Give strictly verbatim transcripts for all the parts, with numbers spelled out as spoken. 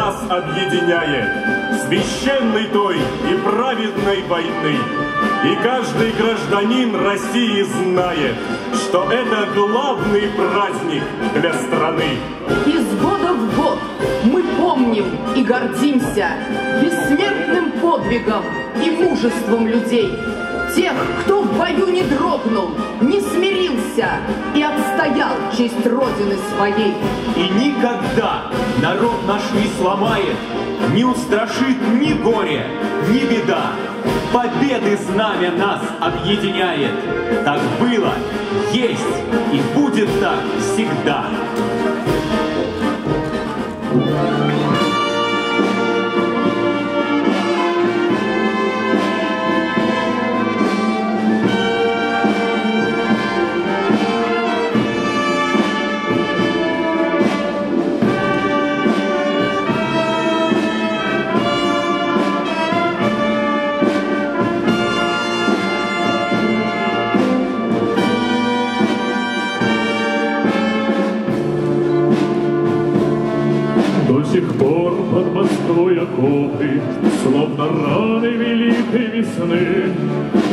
нас объединяет, священной той и праведной войны. И каждый гражданин России знает, что это главный праздник для страны. Из года в год мы помним и гордимся бессмертным подвигом и мужеством людей. Тех, кто в бою не дрогнул, не смирился и отстоял честь Родины своей. И никогда народ наш не сломает, не устрашит ни горе, ни беда. Победы знамя нас объединяет. Так было, есть и будет так всегда. Под Москвой окопы, словно раны великой весны,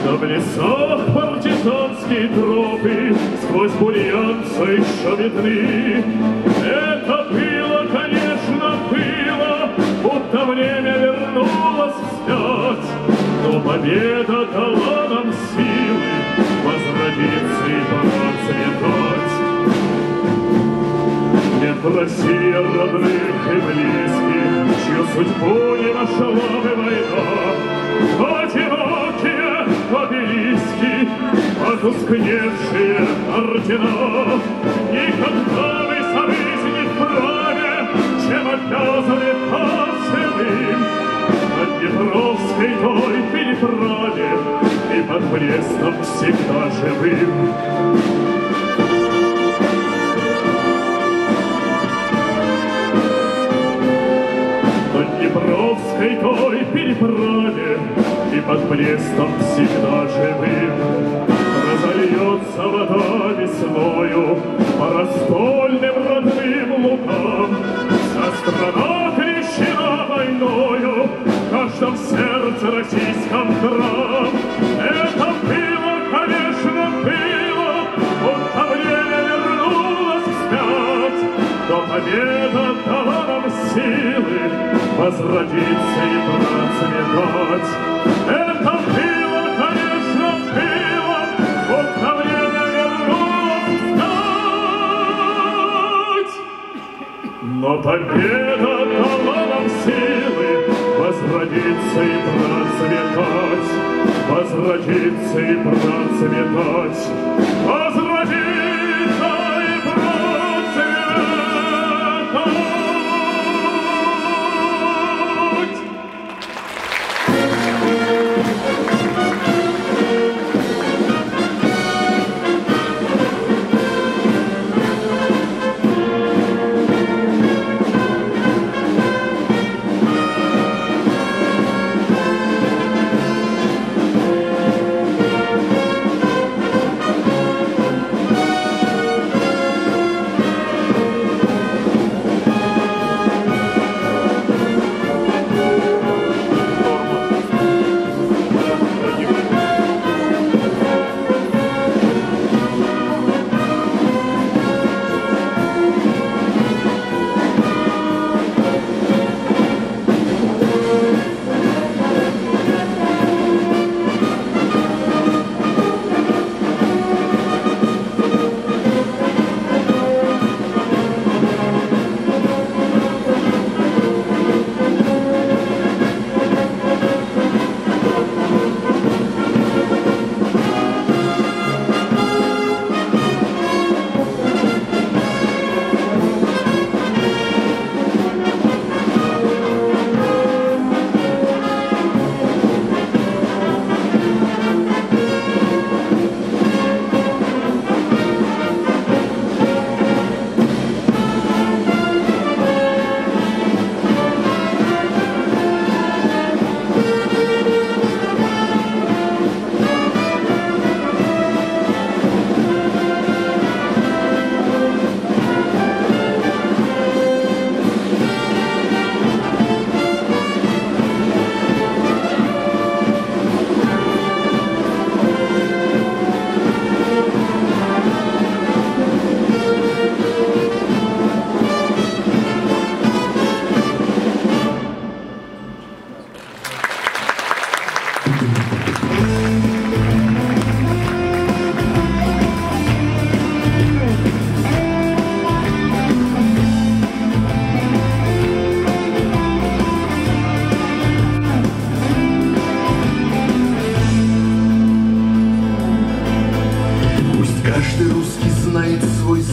да в лесах партизанские тропы, сквозь бурьян еще видны. Это было, конечно, было, будто время вернулось вспять, но победа дала нам силы возродиться и процветать. Нет в России родных и близких, чью судьбу не нашла бы война. Одинокие обелиски, потускневшие ордена. Никогда мы совести не вправе, чем обязаны поцелуем. От Днепровской той переправе и под Брестом всегда живым. Днепровской той переправе и под Брестом всегда живым. Разольется вода весною по раздольным родным лукам. Вся страна крещена войною, в каждом сердце российском храм. Это было, конечно, было, будто время вернулось вспять, но победа дала нам силы возродиться и процветать. Это было, конечно, было, вот на время вернулось встать. Но победа дала нам силы возродиться и процветать, возродиться и процветать, возродиться и процветать.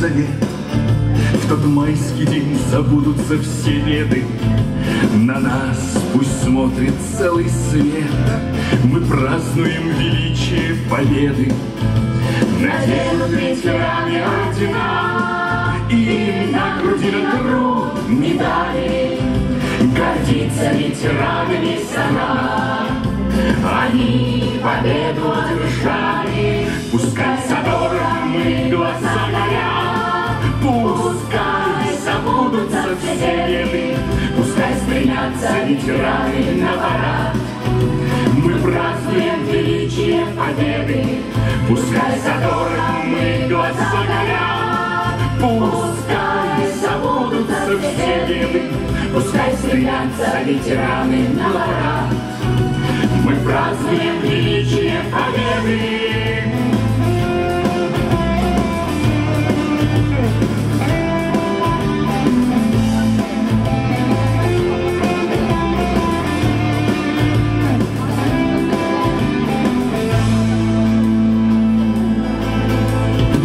завет. В тот майский день забудутся все беды. На нас пусть смотрит целый свет. Мы празднуем величие победы. Надену три храме ордена и на груди на гру медали. Гордится ветеранами страна, они победу одержали. Пускай задором мы глаза горят, пускай забудутся все беды, пускай стремятся ветераны на парад. Мы празднуем величие победы, пускай задором мы глаза горят, пускай забудутся все беды, пускай стремятся ветераны на парад. Мы празднуем величие победы.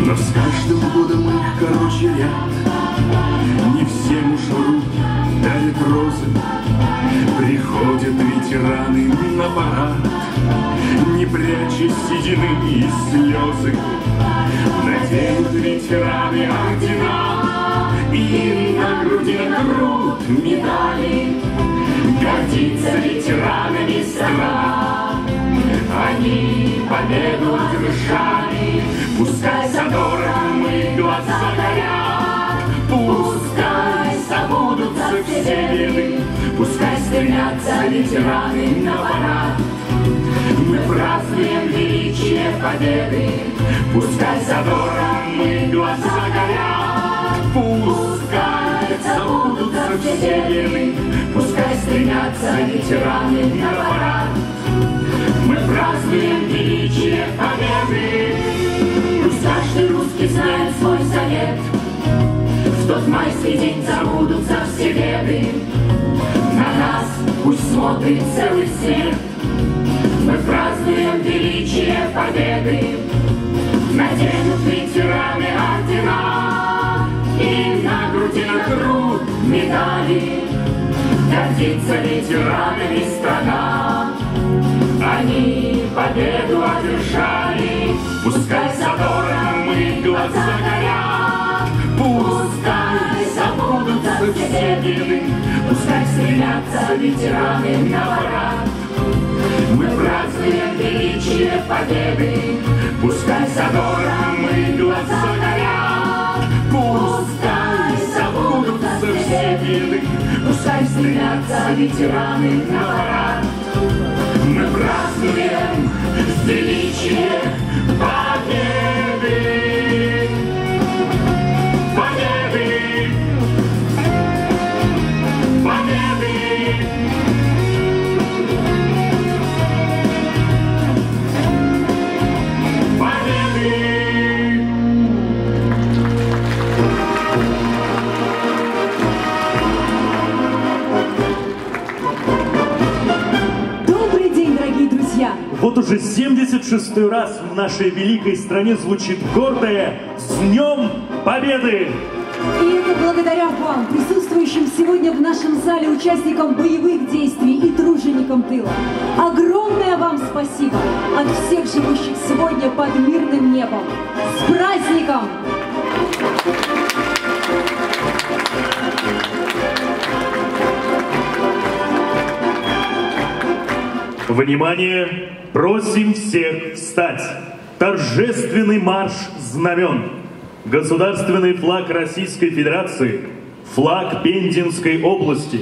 Но с каждым годом их короче ряд, не всем уж руки дарят розы. Приходят ветераны на парад, не пряча седины и слезы. Наденут ветераны ордена и на груди нагрут медали. Гордится ветеранами страна, они победу одержали. Пускай задором мы глаза горят, пускай забудутся все беды, пускай стремятся ветераны на парад. Мы празднуем величие победы, пускай задором мы глаза горят, пускай забудутся все беды, пускай стремятся ветераны на парад. Мы празднуем величие победы. Пусть каждый русский знает свой завет. В тот майский день забудутся все беды. На нас пусть смотрит целый свет. Мы празднуем величие победы. Наденут ветераны ордена и на груди нагрут медали. Гордится ветеранами страна, они победу одержали. Пускай задором мы глаза горят, пускай забудутся все беды, пускай стремятся ветераны на парад. Мы празднуем величие победы, пускай задором мы глаза горят, пускай забудутся все беды, пускай стремятся ветераны на парад. Мы празднуем величие победы! Победы! Победы! Победы! Вот уже семьдесят шестой раз в нашей великой стране звучит гордое «С Днем Победы!». И это благодаря вам, присутствующим сегодня в нашем зале участникам боевых действий и труженикам тыла. Огромное вам спасибо от всех живущих сегодня под мирным небом. С праздником! Внимание! Просим всех встать! Торжественный марш знамен! Государственный флаг Российской Федерации, флаг Пензенской области,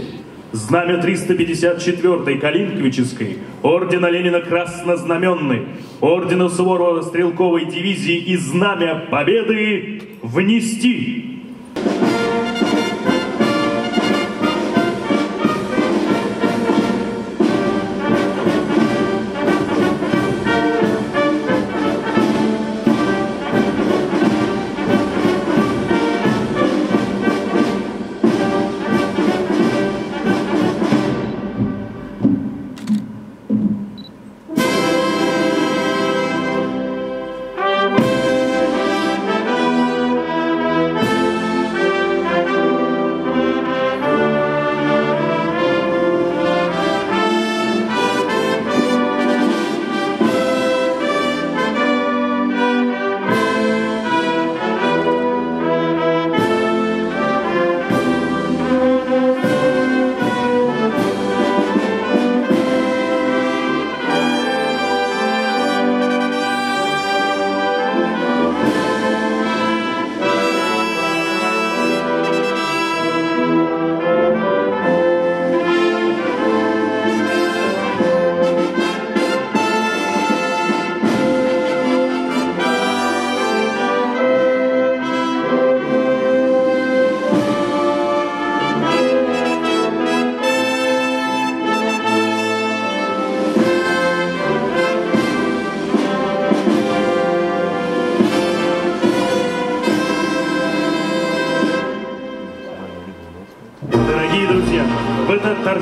знамя триста пятьдесят четвёртой Калинковической, ордена Ленина краснознаменной, ордена Суворова стрелковой дивизии и знамя Победы внести!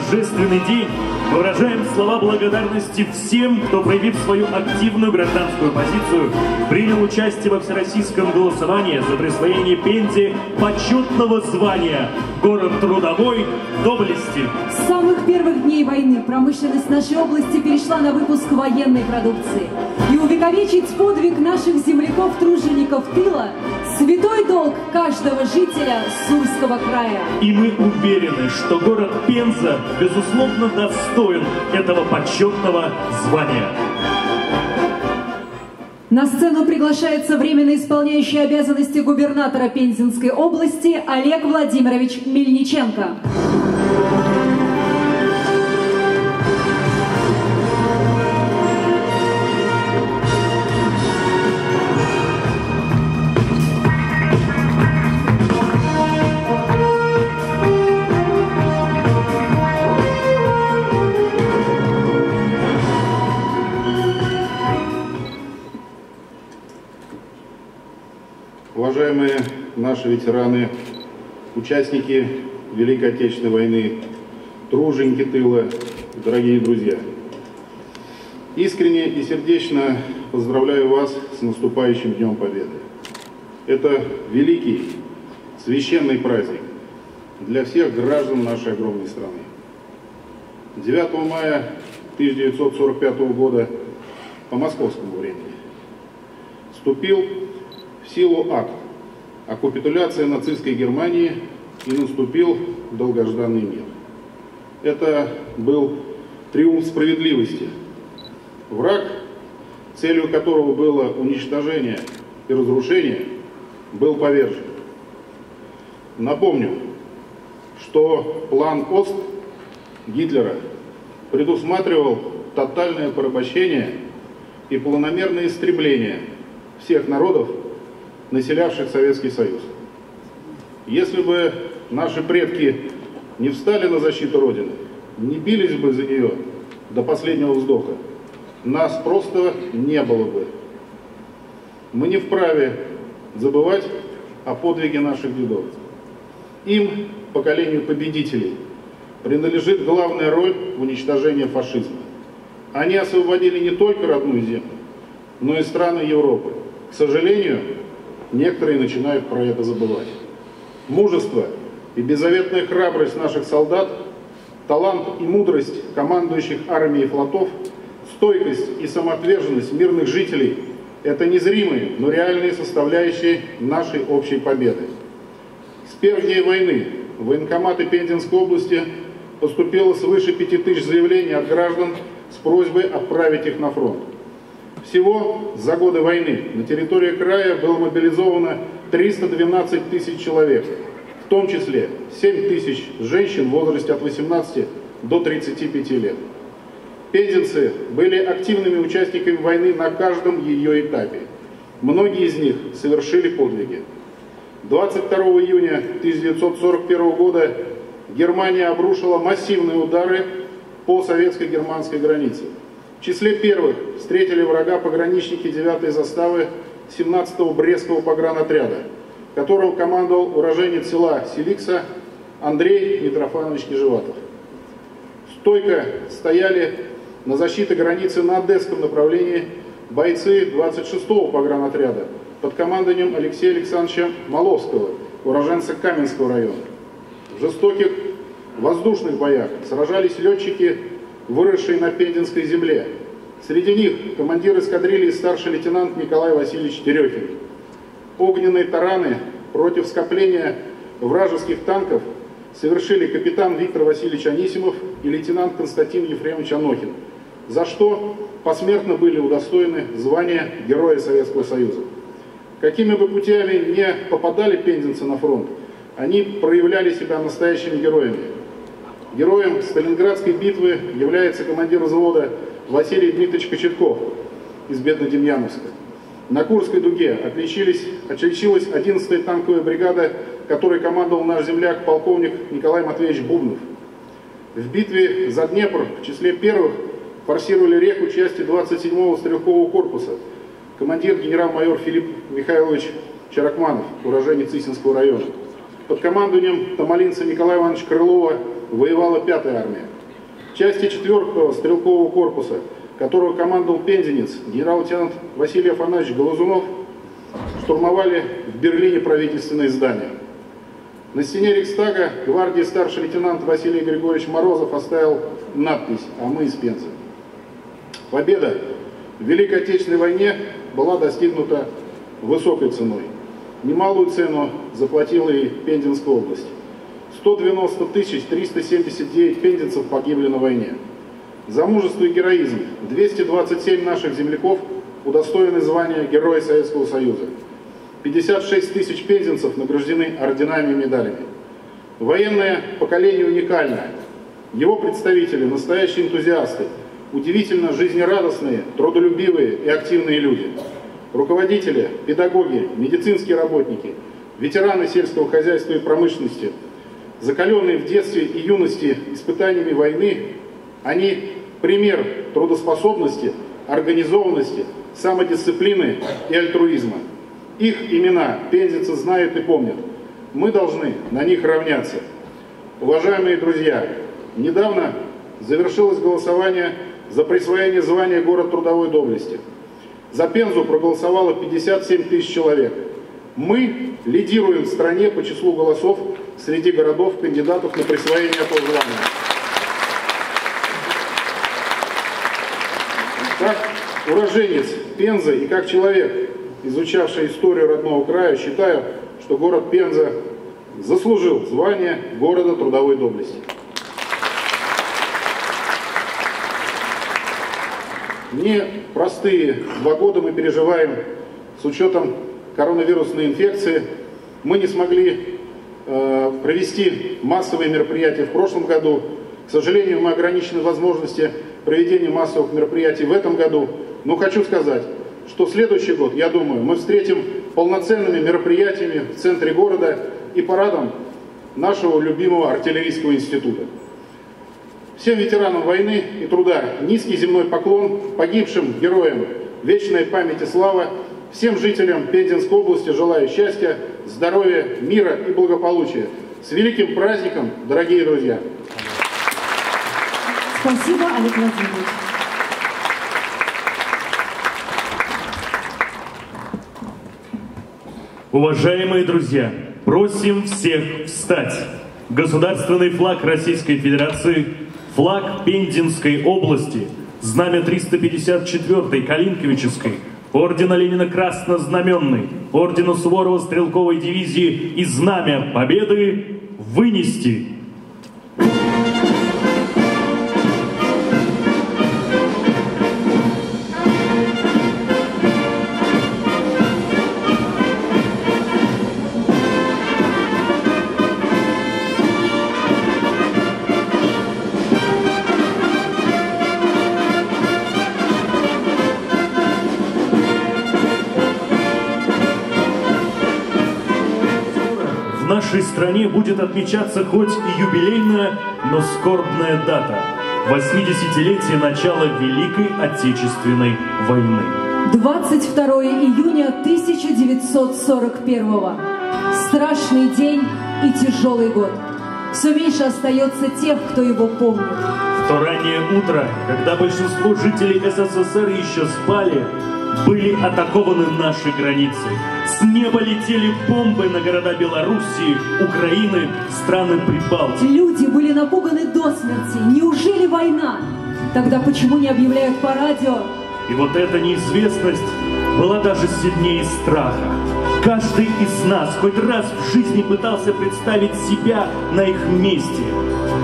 торжественный день мы выражаем слова благодарности всем, кто, проявив свою активную гражданскую позицию, принял участие во всероссийском голосовании за присвоение Пензе почетного звания «Город трудовой доблести». С самых первых дней войны промышленность нашей области перешла на выпуск военной продукции. И увековечить подвиг наших земляков-тружеников тыла – святой долг каждого жителя Сурского края. И мы уверены, что город Пенза, безусловно, достоин этого почетного звания. На сцену приглашается временно исполняющий обязанности губернатора Пензенской области Олег Владимирович Мельниченко. Уважаемые наши ветераны, участники Великой Отечественной войны, труженики тыла, дорогие друзья, искренне и сердечно поздравляю вас с наступающим Днем Победы. Это великий, священный праздник для всех граждан нашей огромной страны. девятого мая тысяча девятьсот сорок пятого года по московскому времени вступил в силу акт о капитуляции нацистской Германии и наступил долгожданный мир. Это был триумф справедливости. Враг, целью которого было уничтожение и разрушение, был повержен. Напомню, что план Ост Гитлера предусматривал тотальное порабощение и планомерное истребление всех народов, населявших Советский Союз. Если бы наши предки не встали на защиту Родины, не бились бы за нее до последнего вздоха, нас просто не было бы. Мы не вправе забывать о подвиге наших дедов. Им, поколению победителей, принадлежит главная роль в уничтожении фашизма. Они освободили не только родную землю, но и страны Европы. К сожалению, некоторые начинают про это забывать. Мужество и беззаветная храбрость наших солдат, талант и мудрость командующих армией и флотов, стойкость и самоотверженность мирных жителей – это незримые, но реальные составляющие нашей общей победы. С первых дней войны в военкоматы Пензенской области поступило свыше пяти тысяч заявлений от граждан с просьбой отправить их на фронт. Всего за годы войны на территории края было мобилизовано триста двенадцать тысяч человек, в том числе семь тысяч женщин в возрасте от восемнадцати до тридцати пяти лет. Пензенцы были активными участниками войны на каждом ее этапе. Многие из них совершили подвиги. двадцать второго июня тысяча девятьсот сорок первого года Германия обрушила массивные удары по советско-германской границе. В числе первых встретили врага пограничники девятой заставы семнадцатого Брестского погранотряда, которым командовал уроженец села Селикса Андрей Митрофанович Кижеватов. Стойко стояли на защите границы на Одесском направлении бойцы двадцать шестого погранотряда под командованием Алексея Александровича Молотова, уроженца Каменского района. В жестоких воздушных боях сражались летчики, выросшие на Пензенской земле. Среди них командир эскадрильи старший лейтенант Николай Васильевич Терехин. Огненные тараны против скопления вражеских танков совершили капитан Виктор Васильевич Анисимов и лейтенант Константин Ефремович Анохин, за что посмертно были удостоены звания Героя Советского Союза. Какими бы путями не попадали пензенцы на фронт, они проявляли себя настоящими героями. Героем Сталинградской битвы является командир взвода Василий Дмитриевич Кочетков из Бедно-Демьяновска. На Курской дуге отличились, отличилась одиннадцатая танковая бригада, которой командовал наш земляк полковник Николай Матвеевич Бубнов. В битве за Днепр в числе первых форсировали реку части двадцать седьмого стрелкового корпуса командир генерал-майор Филипп Михайлович Чаракманов, уроженец Цысинского района. Под командованием тамалинца Николая Ивановича Крылова воевала пятая армия. части четвёртого стрелкового корпуса, которого командовал пензенец генерал-лейтенант Василий Афанасьевич Глазунов, штурмовали в Берлине правительственные здания. На стене Рейхстага гвардии старший лейтенант Василий Григорьевич Морозов оставил надпись «А мы из Пензы». Победа в Великой Отечественной войне была достигнута высокой ценой. Немалую цену заплатила и Пензенская область. сто девяносто тысяч триста семьдесят девять пензенцев погибли на войне. За мужество и героизм двести двадцать семь наших земляков удостоены звания Героя Советского Союза. пятьдесят шесть тысяч пензенцев награждены орденами и медалями. Военное поколение уникальное. Его представители – настоящие энтузиасты, удивительно жизнерадостные, трудолюбивые и активные люди. Руководители, педагоги, медицинские работники, ветераны сельского хозяйства и промышленности, закаленные в детстве и юности испытаниями войны, они пример трудоспособности, организованности, самодисциплины и альтруизма. Их имена пензенцы знают и помнят. Мы должны на них равняться. Уважаемые друзья, недавно завершилось голосование за присвоение звания «Город трудовой доблести». За Пензу проголосовало пятьдесят семь тысяч человек. Мы лидируем в стране по числу голосов среди городов, кандидатов на присвоение этого звания. Как уроженец Пензы и как человек, изучавший историю родного края, считаю, что город Пенза заслужил звание города трудовой доблести. Непростые два года мы переживаем с учетом коронавирусной инфекции. Мы не смогли э, провести массовые мероприятия в прошлом году. К сожалению, мы ограничены возможности проведения массовых мероприятий в этом году. Но хочу сказать, что следующий год, я думаю, мы встретим полноценными мероприятиями в центре города и парадом нашего любимого артиллерийского института. Всем ветеранам войны и труда низкий земной поклон, погибшим героям вечная память и слава, всем жителям Пензенской области желаю счастья, здоровья, мира и благополучия. С великим праздником, дорогие друзья! Спасибо, Олег Владимирович. Уважаемые друзья, просим всех встать. Государственный флаг Российской Федерации, флаг Пензенской области, знамя триста пятьдесят четвёртой Калинковической, ордена Ленина Краснознаменной, ордена Суворова стрелковой дивизии и знамя Победы вынести. В стране будет отмечаться хоть и юбилейная, но скорбная дата – восьмидесятилетие начала Великой Отечественной войны. двадцать второе июня тысяча девятьсот сорок первого. Страшный день и тяжелый год. Все меньше остается тех, кто его помнит. В то раннее утро, когда большинство жителей СССР еще спали, были атакованы наши границы. С неба летели бомбы на города Белоруссии, Украины, страны Прибалтики. Люди были напуганы до смерти. Неужели война? Тогда почему не объявляют по радио? И вот эта неизвестность была даже сильнее страха. Каждый из нас хоть раз в жизни пытался представить себя на их месте.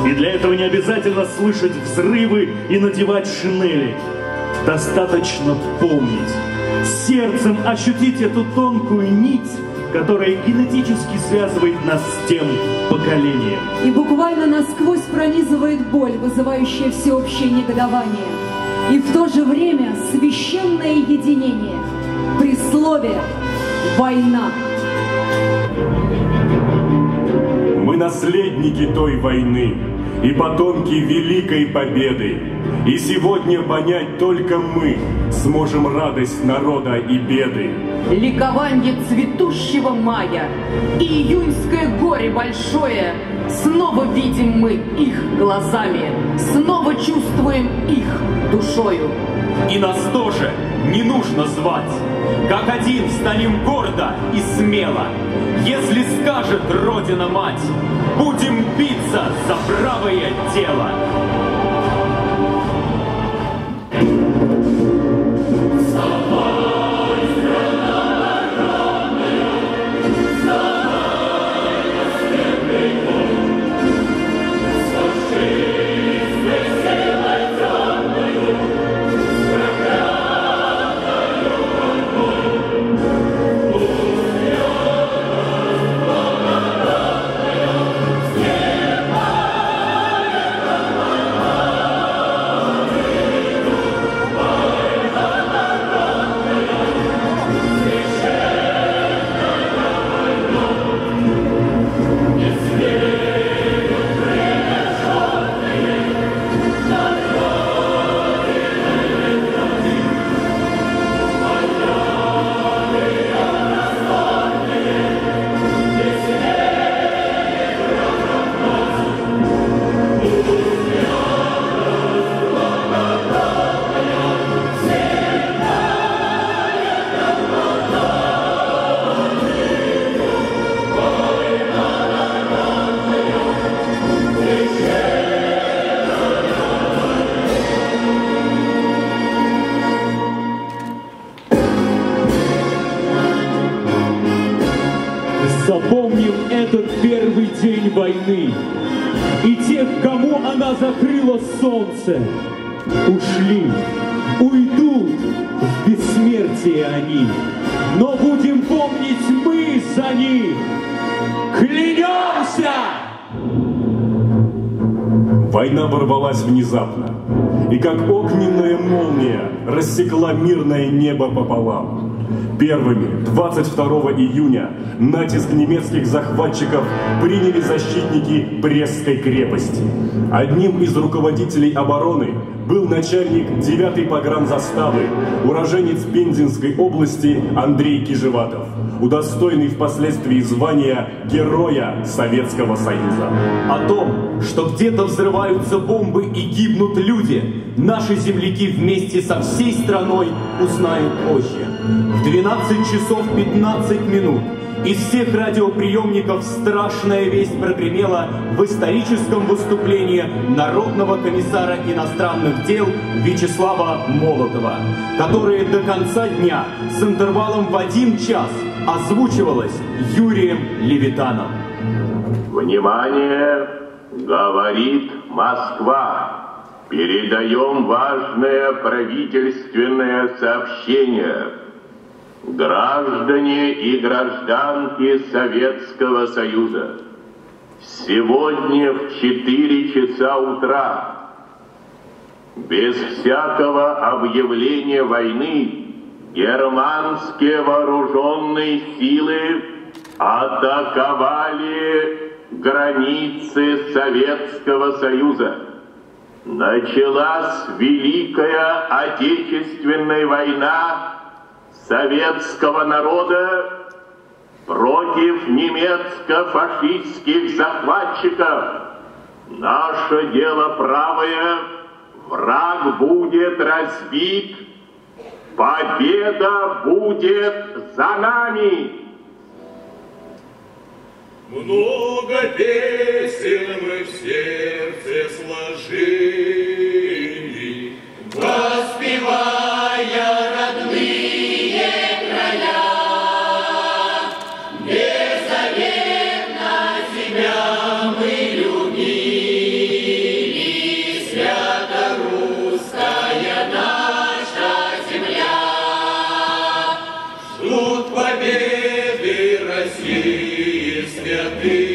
И для этого не обязательно слышать взрывы и надевать шинели. Достаточно помнить. Сердцем ощутить эту тонкую нить, которая генетически связывает нас с тем поколением. И буквально насквозь пронизывает боль, вызывающая всеобщее негодование. И в то же время священное единение. Присловие «Война». Мы наследники той войны и потомки Великой Победы. И сегодня понять только мы сможем радость народа и беды. Ликование цветущего мая и июньское горе большое Снова видим мы их глазами, снова чувствуем их душою. И нас тоже не нужно звать, как один станем гордо и смело. Если скажет Родина-Мать, будем биться за правое дело. Войны, и тех, кому она закрыла солнце, ушли, уйдут в бессмертие они, но будем помнить мы за них, клянемся! Война ворвалась внезапно, и как огненная молния рассекла мирное небо пополам. Первыми двадцать второго июня натиск немецких захватчиков приняли защитники Брестской крепости. Одним из руководителей обороны был начальник девятой погранзаставы, уроженец Пензенской области Андрей Кижеватов, удостоенный впоследствии звания Героя Советского Союза. О том, что где-то взрываются бомбы и гибнут люди, наши земляки вместе со всей страной узнают позже. В двенадцать часов пятнадцать минут из всех радиоприемников страшная весть прогремела в историческом выступлении Народного комиссара иностранных дел Вячеслава Молотова, которое до конца дня с интервалом в один час озвучивалось Юрием Левитаном. Внимание! Говорит Москва! Передаем важное правительственное сообщение. Граждане и гражданки Советского Союза, сегодня в четыре часа утра, без всякого объявления войны, германские вооруженные силы атаковали границы Советского Союза. Началась Великая Отечественная война советского народа против немецко-фашистских захватчиков. Наше дело правое, враг будет разбит, победа будет за нами. Много песен мы в сердце сложили, воспевая Señor.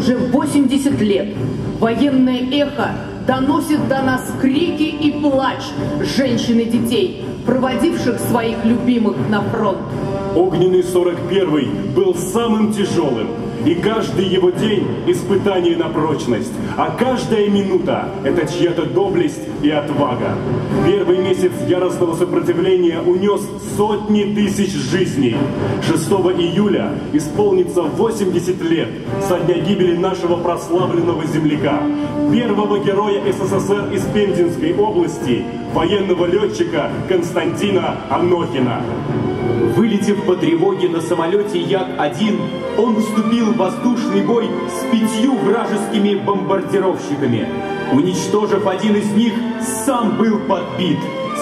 уже восемьдесят лет военное эхо доносит до нас крики и плач женщин и детей, проводивших своих любимых на фронт. Огненный сорок первый был самым тяжелым, и каждый его день – испытание на прочность, а каждая минута – это чья-то доблесть и отвага. Первый месяц яростного сопротивления унес сотни тысяч жизней. шестого июля исполнится восемьдесят лет со дня гибели нашего прославленного земляка, первого героя СССР из Пензенской области, военного летчика Константина Анохина. Вылетев по тревоге на самолете Як-один, он вступил в воздушный бой с пятью вражескими бомбардировщиками. Уничтожив один из них, сам был подбит.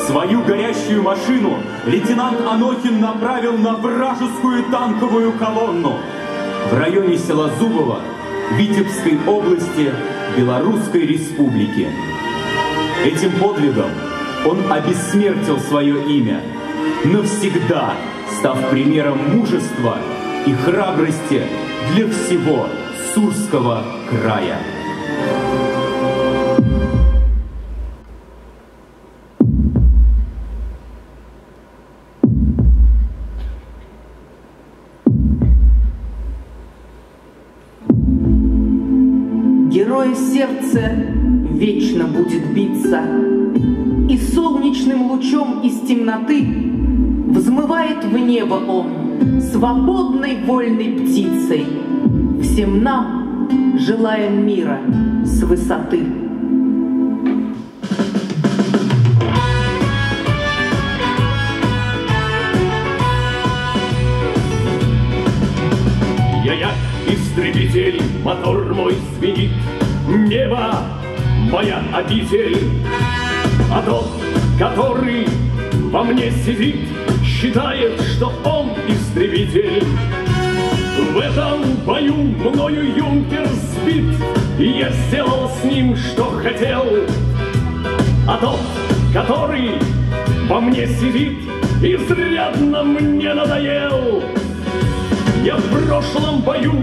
Свою горящую машину лейтенант Анохин направил на вражескую танковую колонну. В районе села Зубова Витебской области Белорусской Республики. Этим подвигом он обессмертил свое имя, навсегда став примером мужества и храбрости для всего Сурского края. Герой сердце вечно будет биться, и солнечным лучом из темноты взмывает в небо он свободной вольной птицей. Всем нам желаем мира с высоты. Я-я, истребитель, мотор мой звенит, небо моя обитель, а тот, который во мне сидит, считает, что он истребитель. В этом бою мною юнкер сбит, и я сделал с ним, что хотел. А тот, который во мне сидит, изрядно мне надоел. Я в прошлом бою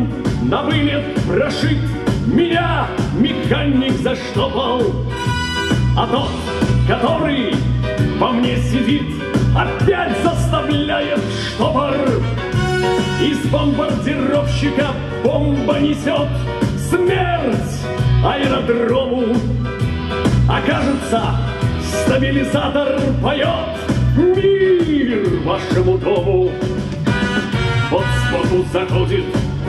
на вылет прошит, меня механик заштопал. А тот, который во мне сидит, опять заставляет штопор. Из бомбардировщика бомба несет смерть аэродрому. А кажется, стабилизатор поет мир вашему дому. Вот сбоку заходит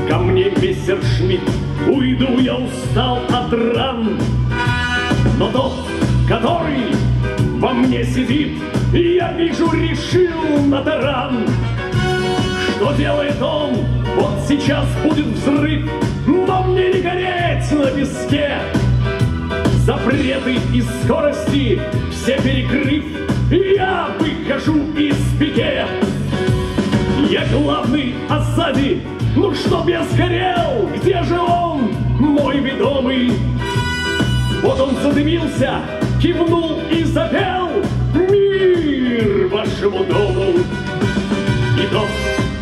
ко мне мессершмитт, уйду, я устал от ран. Но тот, который во мне сидит, я вижу, решил на таран. Что делает он? Вот сейчас будет взрыв, но мне не гореть на песке. Запреты и скорости все перекрыв, я выхожу из пике. Я главный, а сзади, ну чтоб я сгорел, где же он, мой ведомый? Вот он задымился, кивнул и запел мир вашему дому. И тот,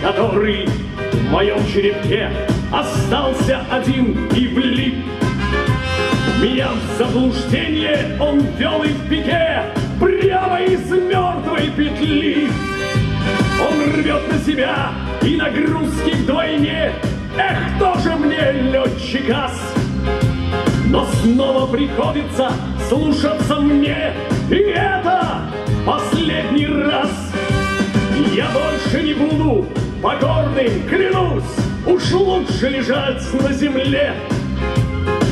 который в моем черепке остался один и влип, меня в заблуждение он вел и в пике, прямо из мертвой петли. Он рвет на себя и нагрузки вдвойне. Эх, тоже мне летчик-ас. Но снова приходится слушаться мне, и это последний раз. Я больше не буду покорным, клянусь, уж лучше лежать на земле.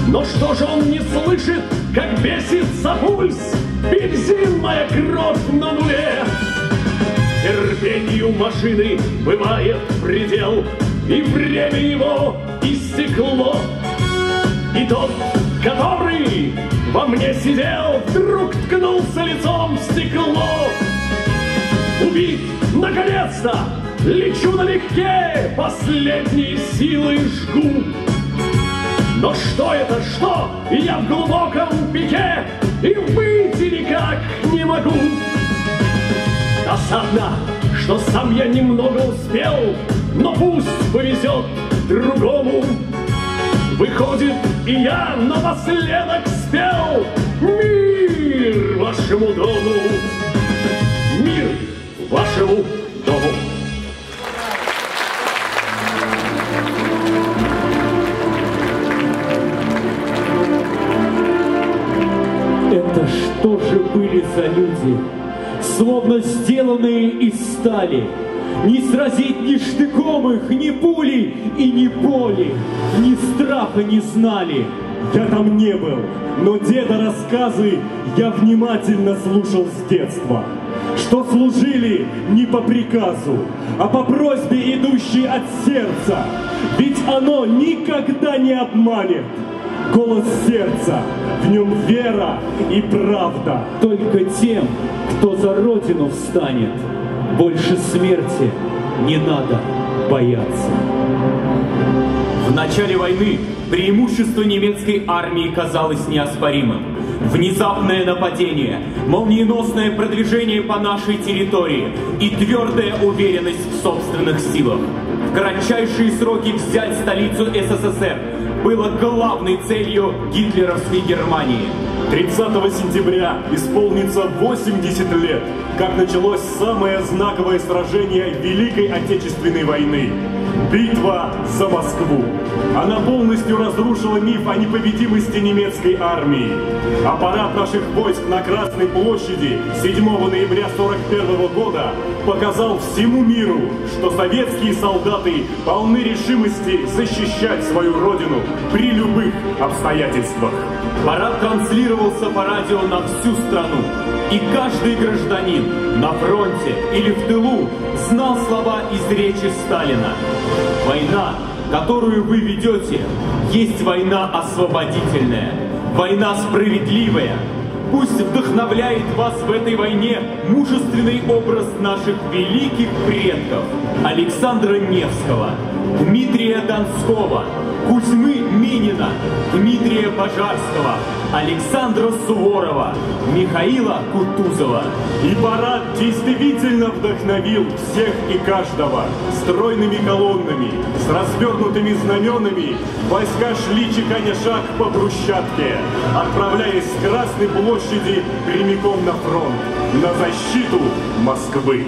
Но что же он не слышит, как бесится пульс, бензинная кровь на нуле. Терпению машины бывает предел, и время его истекло. И тот, который во мне сидел, вдруг ткнулся лицом в стекло. Убит, наконец-то, лечу налегке, последние силы жгу. Но что это, что? Я в глубоком пике, и выйти никак не могу. Досадно, что сам я немного успел, но пусть повезет другому. Вы приходит, и я напоследок спел: мир вашему дому, мир вашему дому. Это что же были за люди, словно сделанные из стали? Не сразить ни штыком их, ни пули и ни боли, ни страха не знали. Я там не был, но деда рассказы я внимательно слушал с детства, что служили не по приказу, а по просьбе, идущей от сердца. Ведь оно никогда не обманет. Голос сердца, в нем вера и правда. Только тем, кто за родину встанет, больше смерти не надо бояться. В начале войны преимущество немецкой армии казалось неоспоримым. Внезапное нападение, молниеносное продвижение по нашей территории и твердая уверенность в собственных силах. В кратчайшие сроки взять столицу СССР было главной целью гитлеровской Германии. тридцатого сентября исполнится восемьдесят лет, как началось самое знаковое сражение Великой Отечественной войны – битва за Москву. Она полностью разрушила миф о непобедимости немецкой армии. Аппарат наших войск на Красной площади седьмого ноября сорок первого года показал всему миру, что советские солдаты полны решимости защищать свою родину при любых обстоятельствах. Парад транслировался по радио на всю страну, и каждый гражданин на фронте или в тылу знал слова из речи Сталина. Война, которую вы ведете, есть война освободительная, война справедливая. Пусть вдохновляет вас в этой войне мужественный образ наших великих предков Александра Невского, Дмитрия Донского, Кузьмы Минина, Дмитрия Пожарского, Александра Суворова, Михаила Кутузова. И парад действительно вдохновил всех и каждого. Стройными колоннами, с развернутыми знаменами войска шли, чеканя шаг по брусчатке, отправляясь с Красной площади прямиком на фронт, на защиту Москвы.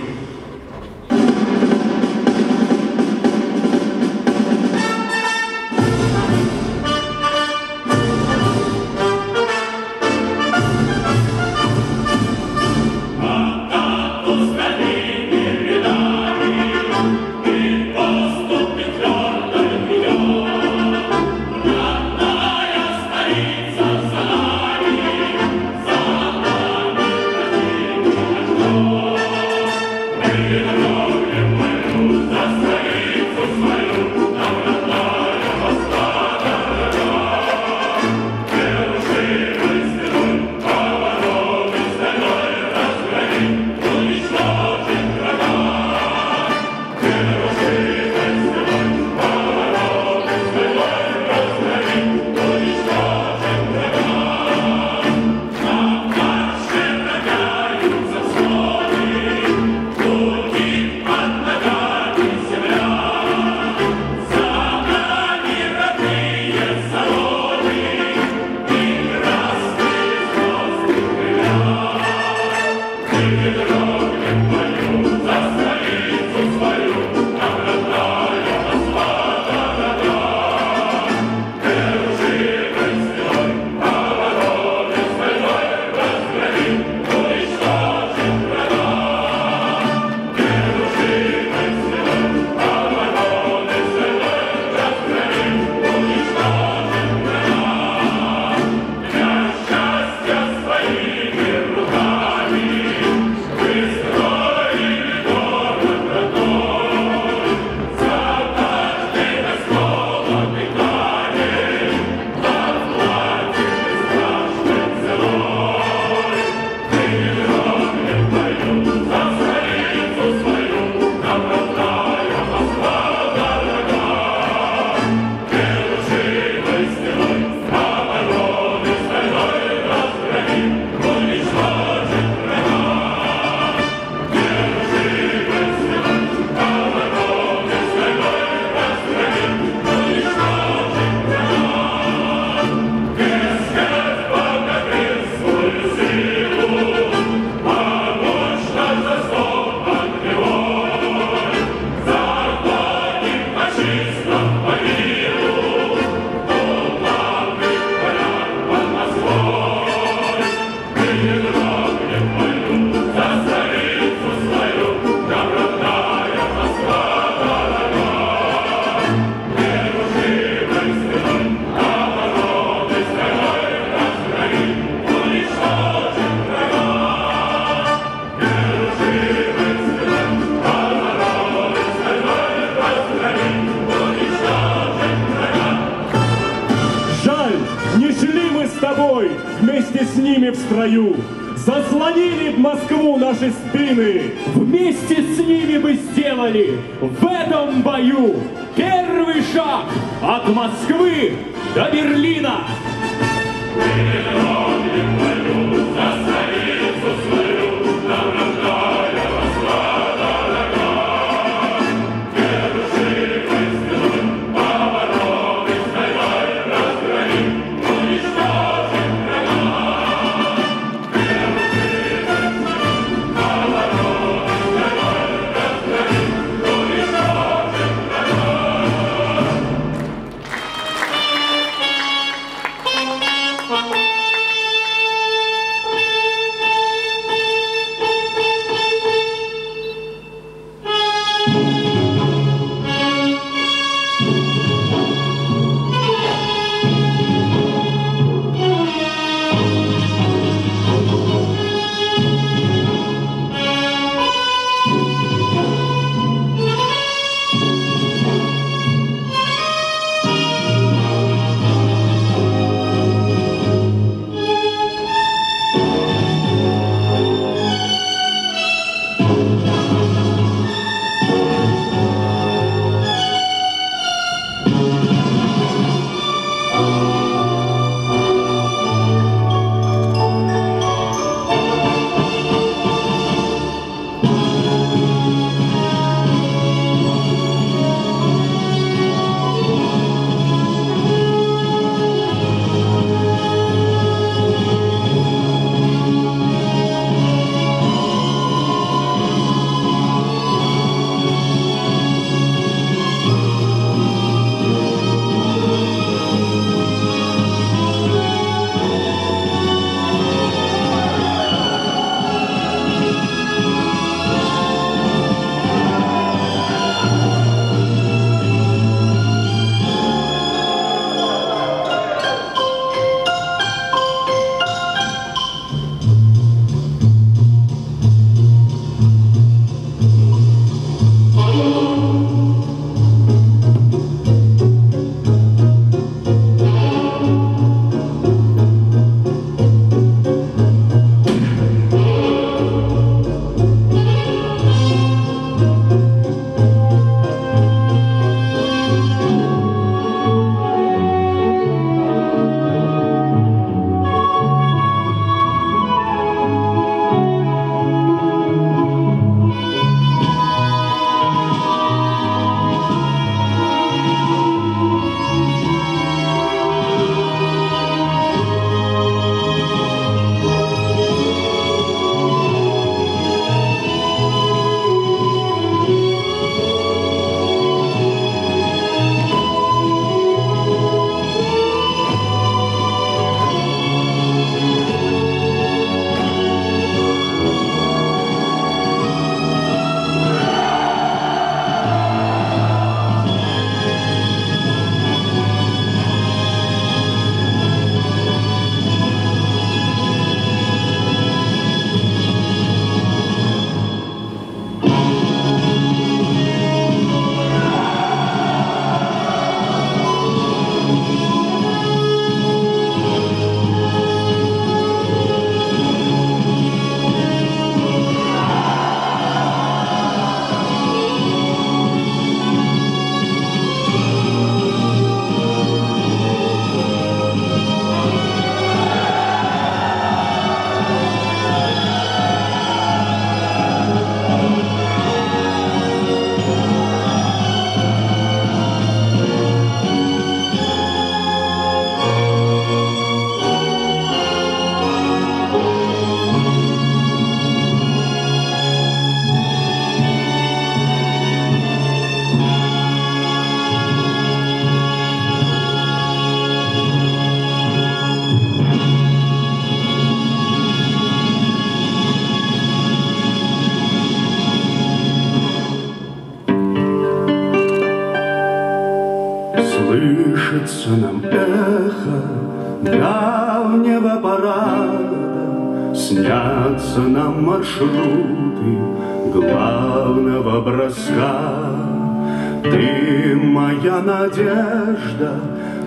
с тобой вместе с ними в строю, заслонили б Москву наши спины. Вместе с ними мы сделали в этом бою первый шаг от Москвы до Берлина.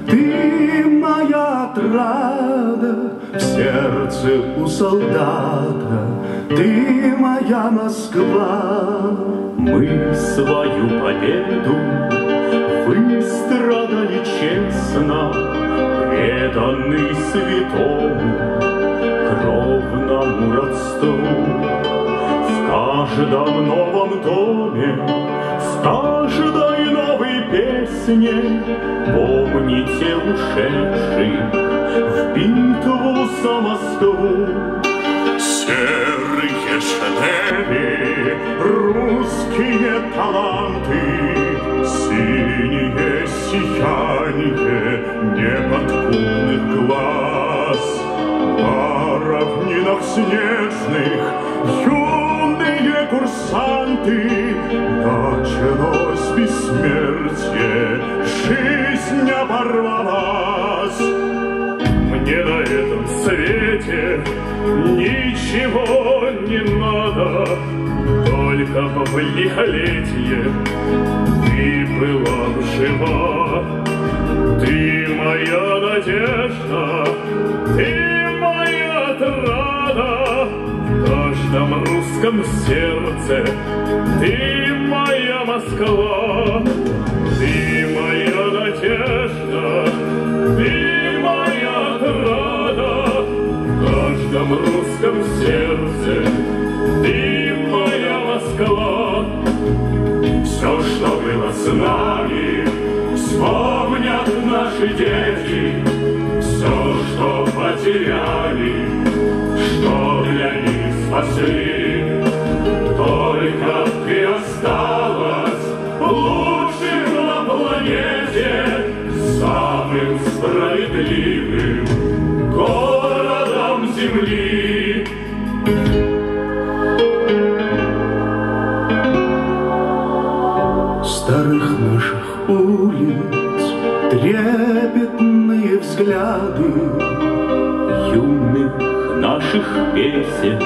Ты моя отрада в сердце у солдата, ты моя Москва. Мы свою победу выстрадали честно, преданный святому кровному родству. В каждом новом доме, в каждой новой песне помните ушедших в битву за Москву. Серые шедевры, русские таланты, синее сияние неподкупных глаз, на равнинах снежных юные курсанты. Началось бессмертие, жизнь оборвалась. Мне на этом свете ничего не надо, только в лихолетие ты была жива. Ты моя надежда, ты моя отрада, в каждом русском сердце ты моя Москва. Ты моя надежда, ты моя отрада, в каждом русском сердце ты моя Москва. Все, что было с нами, вспомнят наши дети, все, что потеряли, что для них спасли. Только ты осталась лучшим на планете, самым справедливым городом земли. Старых наших улиц трепетные взгляды, юных наших песен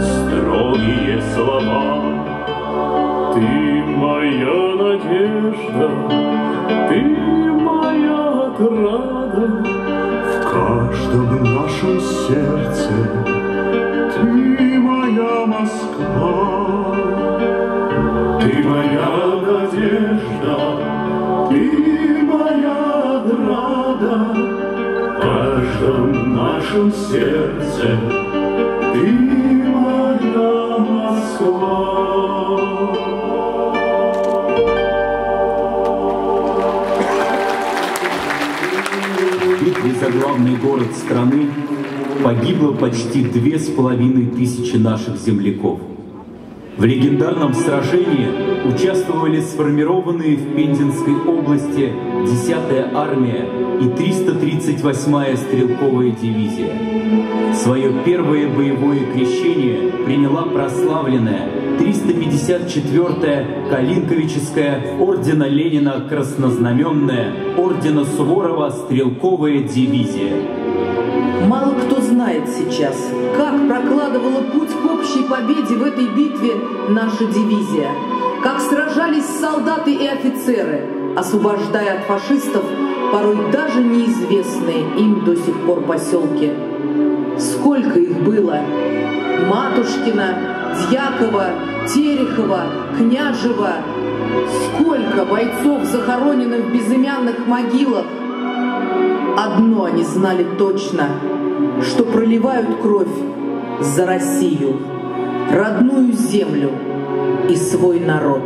строгие слова. Ты моя надежда, ты моя отрада, в каждом нашем сердце ты моя Москва. Ты моя надежда, ты моя отрада, в каждом нашем сердце ты моя Москва. В битве за главный город страны погибло почти две с половиной тысячи наших земляков. В легендарном сражении участвовали сформированные в Пензенской области десятая армия и триста тридцать восьмая стрелковая дивизия. Свое первое боевое крещение приняла прославленная триста пятьдесят четвёртая Калинковическая ордена Ленина краснознаменная ордена Суворова стрелковая дивизия. Мало кто знает сейчас, как прокладывала путь к общей победе в этой битве наша дивизия, как сражались солдаты и офицеры, освобождая от фашистов порой даже неизвестные им до сих пор поселки. Сколько их было! Матушкина, Дьякова, Терехова, Княжева. Сколько бойцов захоронено в безымянных могилах! Одно они знали точно, что проливают кровь за Россию, родную землю и свой народ.